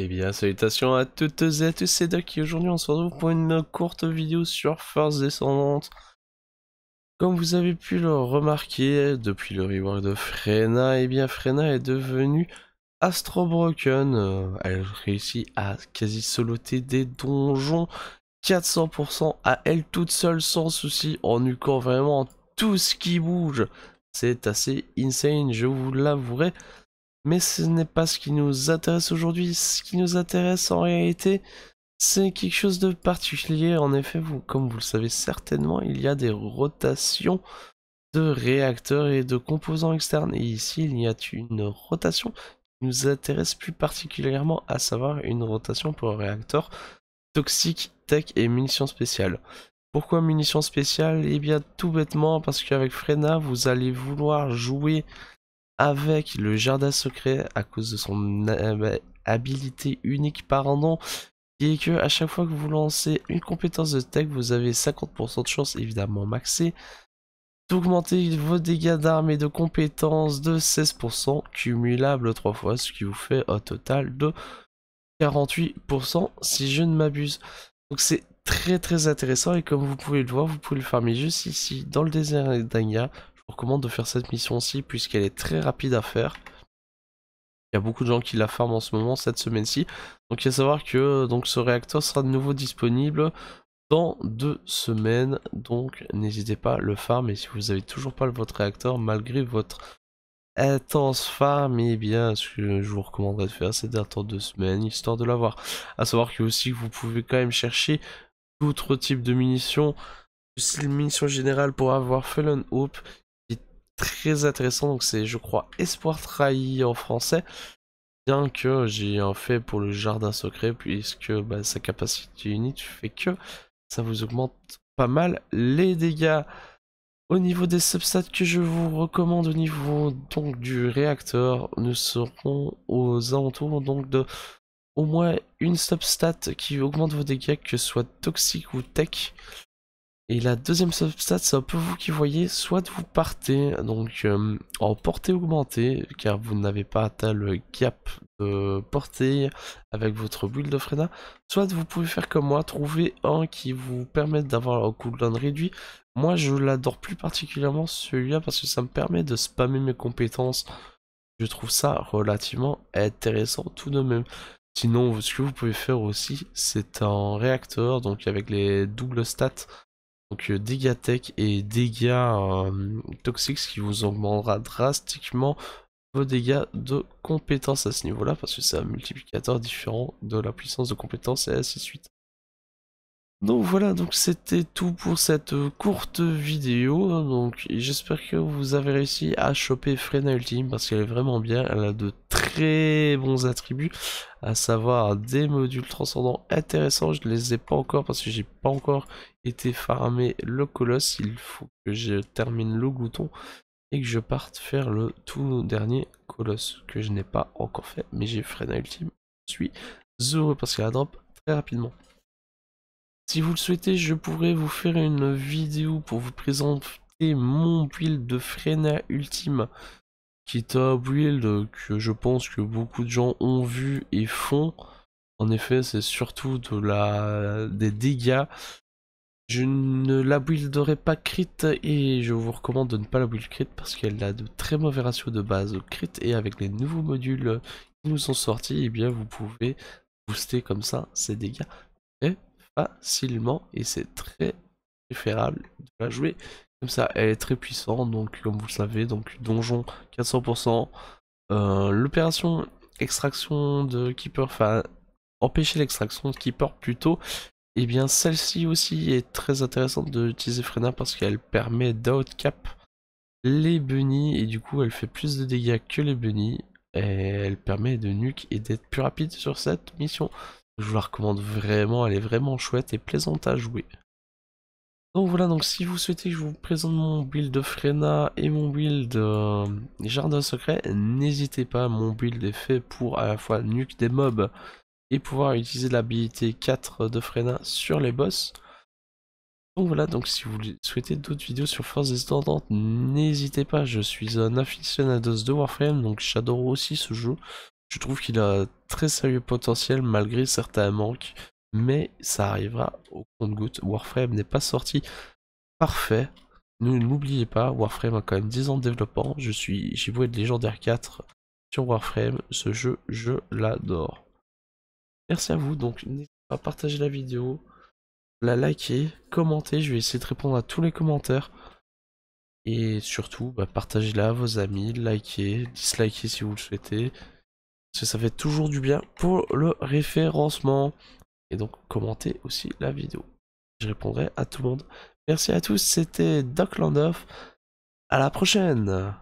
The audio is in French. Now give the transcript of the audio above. Eh bien, salutations à toutes et à tous, c'est Doc et aujourd'hui on se retrouve pour une courte vidéo sur First Descendant. Comme vous avez pu le remarquer, depuis le rework de Freyna, eh bien Freyna est devenue Astro Broken. Elle réussit à quasi soloter des donjons 400% à elle toute seule sans souci, en nuquant vraiment tout ce qui bouge. C'est assez insane, je vous l'avouerai. Mais ce n'est pas ce qui nous intéresse aujourd'hui. Ce qui nous intéresse en réalité, c'est quelque chose de particulier. En effet, comme vous le savez certainement, il y a des rotations de réacteurs et de composants externes. Et ici, il y a une rotation qui nous intéresse plus particulièrement, à savoir une rotation pour réacteurs toxiques, tech et munitions spéciales. Pourquoi munitions spéciales? Eh bien, tout bêtement, parce qu'avec Freyna, vous allez vouloir jouer avec le jardin secret à cause de son habilité unique par an, qui est que à chaque fois que vous lancez une compétence de tech, vous avez 50% de chance, évidemment maxée, d'augmenter vos dégâts d'armes et de compétences de 16%, cumulable 3 fois, ce qui vous fait un total de 48% si je ne m'abuse. Donc c'est très très intéressant et comme vous pouvez le voir, vous pouvez le farmer juste ici dans le désert d'Anya. Je recommande de faire cette mission-ci puisqu'elle est très rapide à faire. Il y a beaucoup de gens qui la farment en ce moment, cette semaine-ci. Donc il faut savoir que donc, ce réacteur sera de nouveau disponible dans 2 semaines. Donc n'hésitez pas à le farm. Et si vous n'avez toujours pas votre réacteur, malgré votre intense farm, eh bien ce que je vous recommanderais de faire, c'est d'attendre 2 semaines, histoire de l'avoir. A savoir que aussi vous pouvez quand même chercher d'autres types de munitions, style munitions générales pour avoir Fallen Hope. Très intéressant, donc c'est je crois Espoir Trahi en français, bien que j'ai un fait pour le jardin secret puisque bah, sa capacité unique fait que ça vous augmente pas mal les dégâts. Au niveau des substats que je vous recommande, au niveau donc du réacteur, nous serons aux alentours donc de au moins une substat qui augmente vos dégâts, que ce soit toxique ou tech. Et la deuxième substat, c'est un peu vous qui voyez, soit vous partez donc en portée augmentée, car vous n'avez pas atteint le gap de portée avec votre build de Freyna, soit vous pouvez faire comme moi, trouver un qui vous permette d'avoir un cooldown réduit. Moi je l'adore plus particulièrement celui-là parce que ça me permet de spammer mes compétences. Je trouve ça relativement intéressant tout de même. Sinon ce que vous pouvez faire aussi, c'est un réacteur, donc avec les doubles stats. Donc dégâts tech et dégâts toxiques, ce qui vous augmentera drastiquement vos dégâts de compétences à ce niveau-là, parce que c'est un multiplicateur différent de la puissance de compétences et ainsi de suite. Donc voilà, donc c'était tout pour cette courte vidéo. Donc j'espère que vous avez réussi à choper Freyna Ultime parce qu'elle est vraiment bien, elle a de très bons attributs, à savoir des modules transcendants intéressants. Je ne les ai pas encore parce que j'ai pas encore été farmé le colosse. Il faut que je termine le glouton et que je parte faire le tout dernier colosse que je n'ai pas encore fait, mais j'ai Freyna Ultime. Je suis heureux parce qu'elle drop très rapidement. Si vous le souhaitez, je pourrais vous faire une vidéo pour vous présenter mon build de Freyna Ultime, qui est un build que je pense que beaucoup de gens ont vu et font. En effet, c'est surtout des dégâts. Je ne la builderai pas crit et je vous recommande de ne pas la build crit parce qu'elle a de très mauvais ratios de base crit, et avec les nouveaux modules qui nous sont sortis, eh bien vous pouvez booster comme ça ces dégâts facilement et c'est très préférable de la jouer comme ça. Elle est très puissante, donc comme vous le savez, donc donjon 400%, l'opération extraction de Keeper, enfin empêcher l'extraction de Keeper plutôt, et bien celle-ci aussi est très intéressante d'utiliser Freyna parce qu'elle permet d'outcap les bunnies et du coup elle fait plus de dégâts que les bunnies et elle permet de nuke et d'être plus rapide sur cette mission. Je vous la recommande vraiment, elle est vraiment chouette et plaisante à jouer. Donc voilà, donc si vous souhaitez que je vous présente mon build de Freyna et mon build Jardin Secret, n'hésitez pas, mon build est fait pour à la fois nuke des mobs et pouvoir utiliser l'habilité 4 de Freyna sur les boss. Donc voilà, donc si vous souhaitez d'autres vidéos sur First Descendant, n'hésitez pas, je suis un aficionados de Warframe, donc j'adore aussi ce jeu. Je trouve qu'il a un très sérieux potentiel malgré certains manques, mais ça arrivera au compte-gouttes. Warframe n'est pas sorti parfait. N'oubliez pas, Warframe a quand même 10 ans de développement. J'ai voué de Légendaire 4 sur Warframe. Ce jeu, je l'adore. Merci à vous. Donc, n'hésitez pas à partager la vidéo, la liker, commenter. Je vais essayer de répondre à tous les commentaires. Et surtout, bah, partagez-la à vos amis, likez, dislikez si vous le souhaitez. Parce que ça fait toujours du bien pour le référencement. Et donc, commentez aussi la vidéo. Je répondrai à tout le monde. Merci à tous, c'était Doc Landoff. À la prochaine!